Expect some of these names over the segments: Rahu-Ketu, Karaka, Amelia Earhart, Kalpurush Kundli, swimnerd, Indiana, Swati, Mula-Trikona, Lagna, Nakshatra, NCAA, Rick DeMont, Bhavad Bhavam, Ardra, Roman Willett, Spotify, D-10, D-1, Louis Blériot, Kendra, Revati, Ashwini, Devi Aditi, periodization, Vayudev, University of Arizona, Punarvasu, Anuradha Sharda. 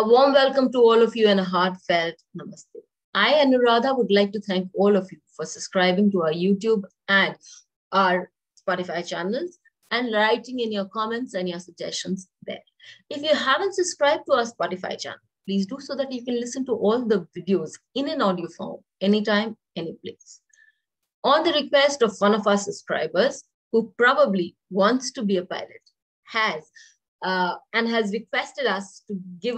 A warm welcome to all of you and a heartfelt namaste. I, Anuradha, would like to thank all of you for subscribing to our YouTube and our Spotify channels and writing in your comments and your suggestions there. If you haven't subscribed to our Spotify channel, please do so that you can listen to all the videos in an audio form, anytime, any place. On the request of one of our subscribers, who probably wants to be a pilot, has requested us to give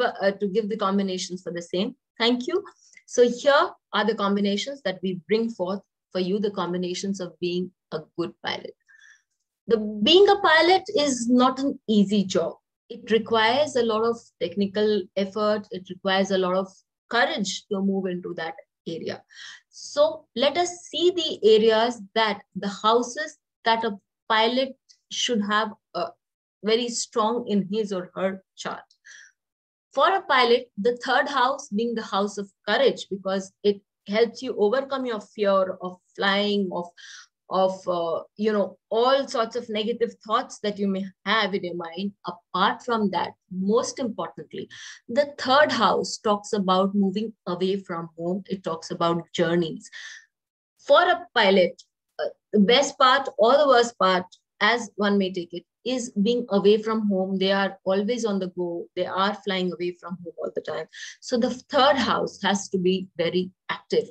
the combinations for the same. Thank you. So here are the combinations that we bring forth for you, the combinations of being a good pilot. Being a pilot is not an easy job. It requires a lot of technical effort. It requires a lot of courage to move into that area. So let us see the areas that the houses that a pilot should have very strong in his or her chart. For a pilot, the third house being the house of courage, because it helps you overcome your fear of flying, of all sorts of negative thoughts that you may have in your mind. Apart from that, most importantly, the third house talks about moving away from home. It talks about journeys. For a pilot, the best part or the worst part, as one may take it, is being away from home. They are always on the go. They are flying away from home all the time. So the third house has to be very active.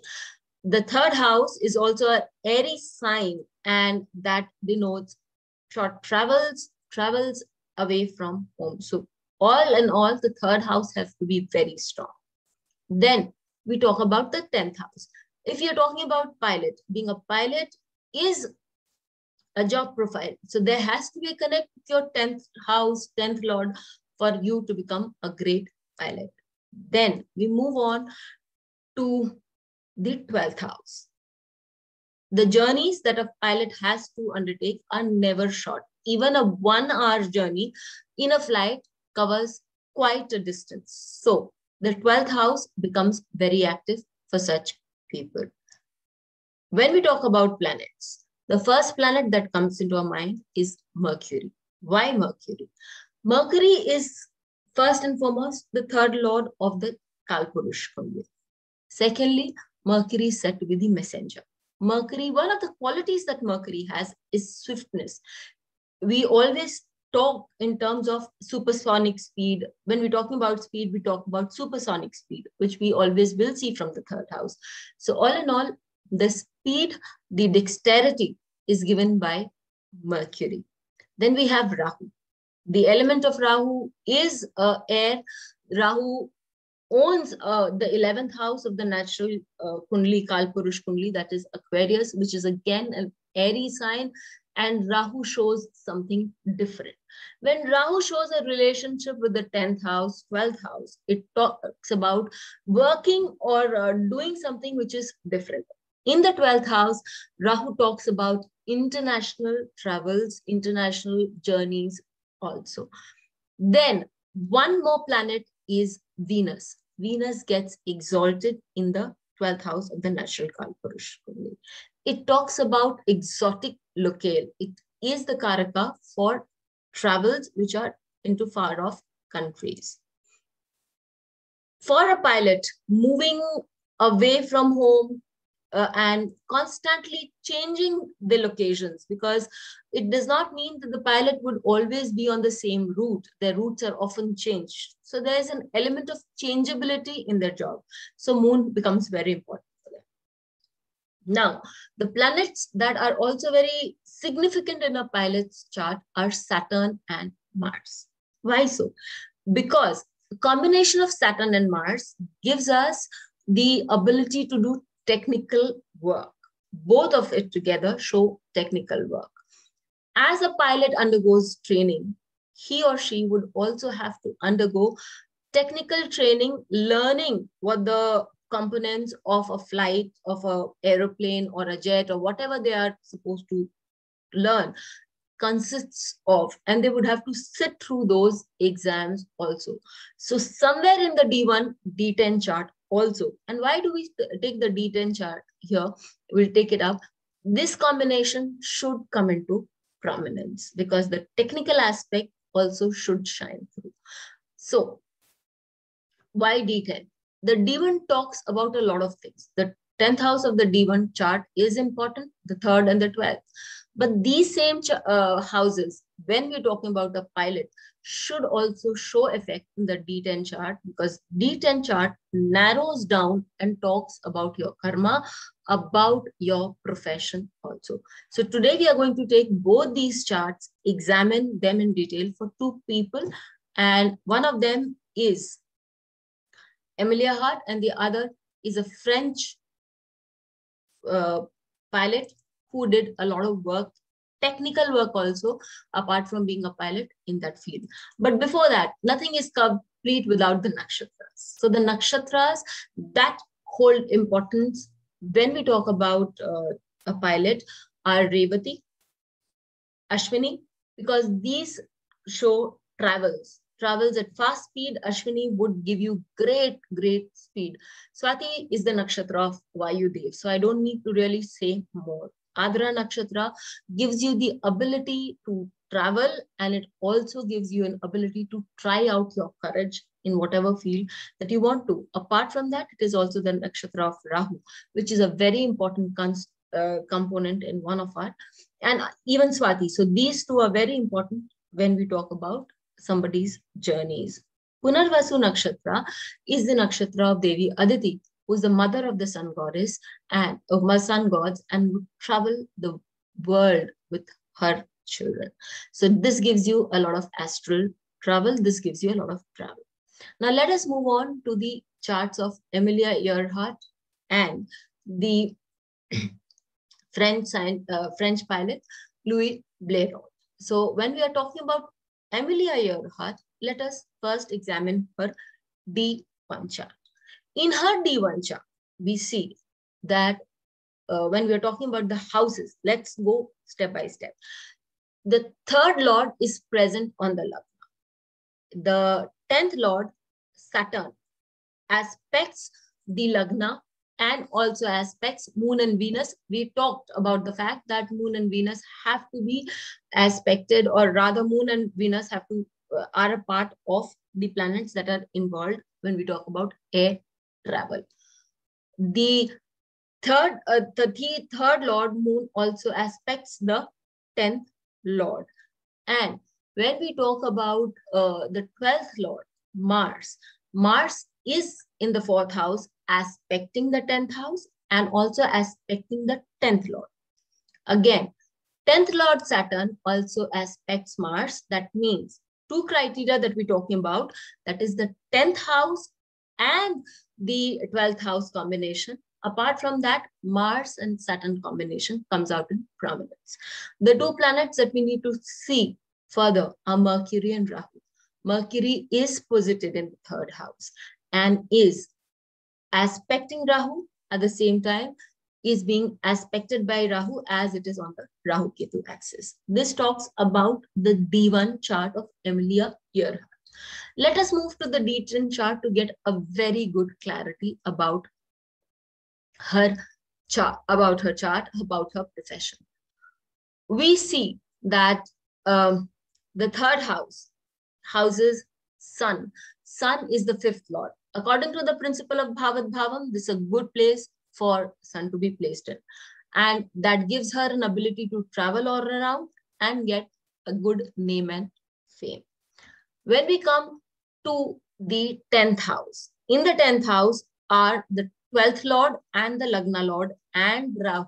The third house is also an airy sign, and that denotes short travels away from home. So all in all, the third house has to be very strong. Then we talk about the 10th house. If you're talking about pilot, being a pilot is a job profile. So there has to be a connect with your 10th house, 10th lord for you to become a great pilot. Then we move on to the 12th house. The journeys that a pilot has to undertake are never short. Even a 1-hour journey in a flight covers quite a distance. So the 12th house becomes very active for such people. When we talk about planets, the first planet that comes into our mind is Mercury. Why Mercury? Mercury is first and foremost the third lord of the Kalpurush Kundli. Secondly, Mercury is said to be the messenger. Mercury, one of the qualities that Mercury has is swiftness. We always talk in terms of supersonic speed. When we're talking about speed, we talk about supersonic speed, which we always will see from the third house. So all in all, the speed, the dexterity is given by Mercury. Then we have Rahu. The element of Rahu is air. Rahu owns the 11th house of the natural Kundli, Kalpurush Kundli, that is Aquarius, which is again an airy sign. And Rahu shows something different. When Rahu shows a relationship with the 10th house, 12th house, it talks about working or doing something which is different. In the 12th house, Rahu talks about international travels, international journeys also. Then one more planet is Venus. Venus gets exalted in the 12th house of the natural Kalpurush Kundli. It talks about exotic locale. It is the Karaka for travels which are into far off countries. For a pilot, moving away from home, and constantly changing the locations, because it does not mean that the pilot would always be on the same route. Their routes are often changed. So there's an element of changeability in their job. So moon becomes very important for them. Now, the planets that are also very significant in a pilot's chart are Saturn and Mars. Why so? Because the combination of Saturn and Mars gives us the ability to do technical work. Both of it together show technical work. As a pilot undergoes training, he or she would also have to undergo technical training, learning what the components of a flight, of an aeroplane or a jet or whatever they are supposed to learn consists of, and they would have to sit through those exams also. So somewhere in the D1, D10 chart also. And why do we take the D10 chart here? We'll take it up. This combination should come into prominence because the technical aspect also should shine through. So Why D10? The D1 talks about a lot of things. The 10th house of the D1 chart is important, the 3rd and the 12th. But these same houses, when we're talking about the pilot, should also show effect in the D10 chart, because D10 chart narrows down and talks about your karma, about your profession also. So today we are going to take both these charts, examine them in detail for two people. And one of them is Amelia Earhart and the other is a French pilot who did a lot of work, technical work also, apart from being a pilot in that field. But before that, nothing is complete without the nakshatras. So the nakshatras that hold importance when we talk about a pilot are Revati, Ashwini, because these show travels at fast speed. Ashwini would give you great speed. Swati is the nakshatra of Vayudev, so I don't need to really say more. Ardra nakshatra gives you the ability to travel, and it also gives you an ability to try out your courage in whatever field that you want to. Apart from that, it is also the nakshatra of Rahu, which is a very important component in one of our, and even Swati. So these two are very important when we talk about somebody's journeys. Punarvasu nakshatra is the nakshatra of Devi Aditi, who is the mother of the sun goddess and of my sun gods, and would travel the world with her children. So this gives you a lot of astral travel. This gives you a lot of travel. Now let us move on to the charts of Amelia Earhart and the French pilot Louis Blériot. So when we are talking about Amelia Earhart, let us first examine her D1 chart. In her D1 chart, we see that when we are talking about the houses, let's go step by step. The 3rd lord is present on the lagna. The 10th lord, Saturn, aspects the lagna and also aspects Moon and Venus. We talked about the fact that Moon and Venus have to be aspected, or rather Moon and Venus have to are a part of the planets that are involved when we talk about air travel. The third lord Moon also aspects the 10th lord. And when we talk about the 12th lord, Mars is in the 4th house, aspecting the 10th house and also aspecting the 10th lord. Again, 10th lord Saturn also aspects Mars. That means two criteria that we're talking about, that is the 10th house and the 12th house combination. Apart from that, Mars and Saturn combination comes out in prominence. The two planets that we need to see further are Mercury and Rahu. Mercury is posited in the 3rd house and is aspecting Rahu, at the same time is being aspected by Rahu as it is on the Rahu-Ketu axis. This talks about the D1 chart of Amelia Earhart. Let us move to the D10 chart to get a very good clarity about her chart, about her profession. We see that the 3rd house houses Sun. Sun is the 5th lord. According to the principle of Bhavad Bhavam, this is a good place for Sun to be placed in, and that gives her an ability to travel all around and get a good name and fame. When we come to the 10th house, in the 10th house are the 12th lord and the lagna lord and Rahu.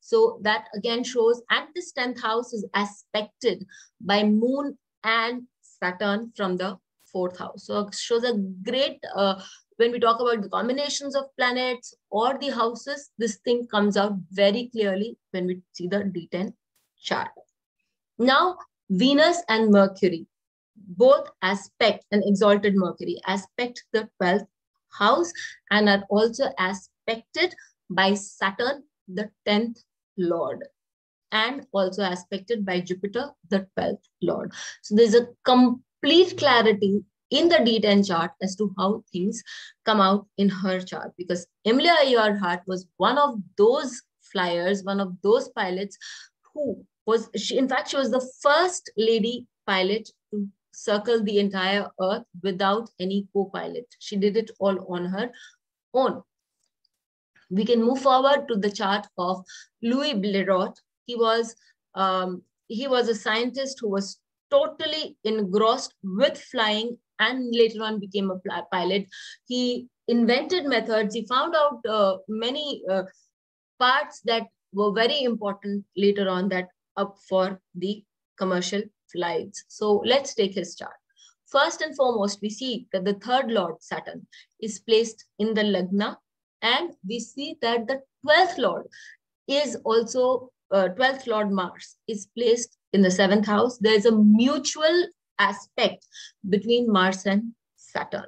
So that again shows, and this 10th house is aspected by Moon and Saturn from the 4th house. So it shows a great, when we talk about the combinations of planets or the houses, this thing comes out very clearly when we see the D10 chart. Now, Venus and Mercury, both aspect, an exalted Mercury, aspect the 12th house and are also aspected by Saturn, the 10th lord, and also aspected by Jupiter, the 12th lord. So there's a complete clarity in the D10 chart as to how things come out in her chart, because Amelia Earhart was one of those flyers, one of those pilots who was, in fact, she was the first lady pilot to circle the entire earth without any co-pilot. She did it all on her own. We can move forward to the chart of Louis Blériot. He was a scientist who was totally engrossed with flying and later on became a pilot. He invented methods. He found out many parts that were very important later on that up for the commercial flights. So let's take his chart. First and foremost, we see that the third lord Saturn is placed in the Lagna, and we see that the 12th lord is also 12th lord Mars is placed in the 7th house. There's a mutual aspect between Mars and Saturn.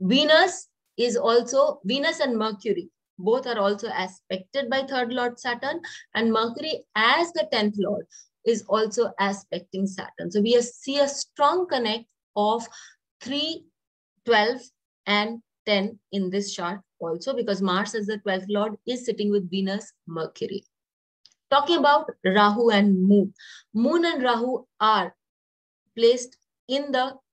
Venus and Mercury both are also aspected by 3rd lord Saturn, and Mercury as the 10th lord is also aspecting Saturn. So we see a strong connect of 3, 12 and 10 in this chart also, because Mars as the 12th lord is sitting with Venus, Mercury. Talking about Rahu and Moon. Moon and Rahu are placed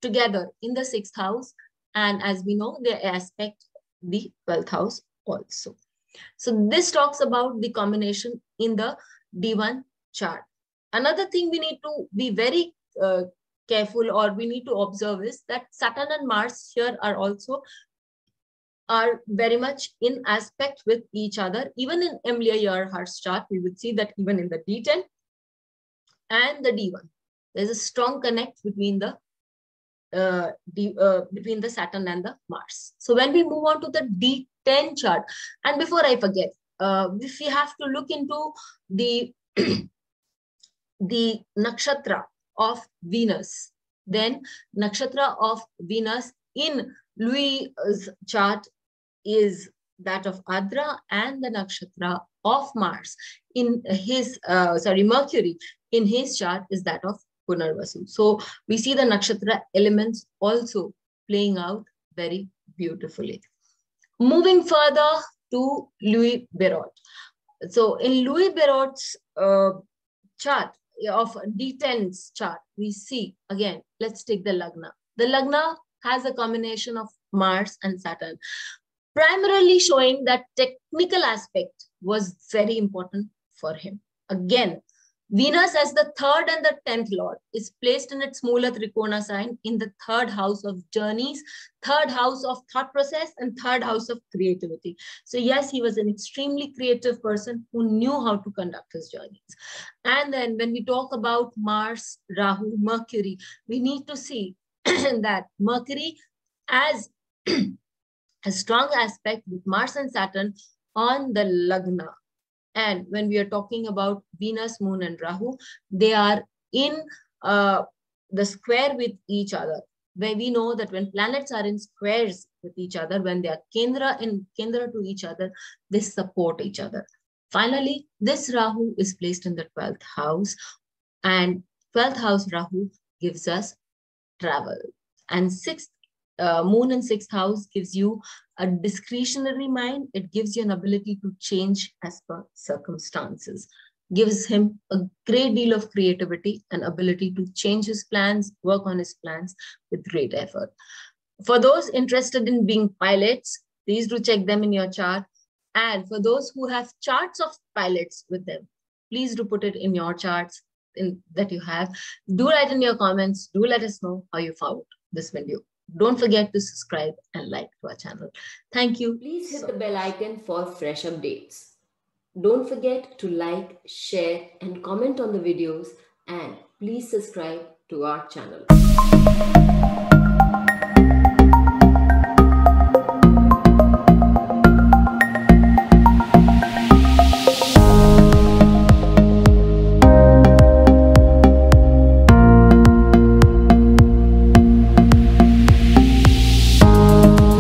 together in the 6th house, and as we know, they aspect the 12th house also. So this talks about the combination in the D1 chart. Another thing we need to be very careful, or we need to observe, is that Saturn and Mars here are very much in aspect with each other. Even in Amelia Earhart's chart, we would see that even in the D10 and the D1, there's a strong connect between the Saturn and the Mars. So when we move on to the D10 chart, and before I forget, if we have to look into the the nakshatra of Venus, then nakshatra of Venus in Louis's chart is that of Ardra, and the nakshatra of Mars in his, Mercury in his chart is that of Punarvasu. So we see the nakshatra elements also playing out very beautifully. Moving further to Louis Blériot. So in Louis Blériot's chart of D10's chart, we see again, let's take the Lagna. The Lagna has a combination of Mars and Saturn, primarily showing that technical aspect was very important for him. Again, Venus as the 3rd and the 10th lord is placed in its Mula-Trikona sign in the 3rd house of journeys, 3rd house of thought process, and 3rd house of creativity. So yes, he was an extremely creative person who knew how to conduct his journeys. And then when we talk about Mars, Rahu, Mercury, we need to see that Mercury as a strong aspect with Mars and Saturn on the Lagna. And when we are talking about Venus, Moon, and Rahu, they are in the square with each other, where we know that when planets are in squares with each other, when they are Kendra to each other, they support each other. Finally, this Rahu is placed in the 12th house, and 12th house Rahu gives us travel, and 6th Moon in 6th house gives you a discretionary mind. It gives you an ability to change as per circumstances, gives him a great deal of creativity and ability to change his plans, work on his plans with great effort. For those interested in being pilots, please do check them in your chart. And for those who have charts of pilots with them, please do put it in your charts that you have. Do write in your comments. Do let us know how you found this video. Don't forget to subscribe and like to our channel. Thank you. Please hit the bell icon for fresh updates. Don't forget to like, share, and comment on the videos, and please subscribe to our channel.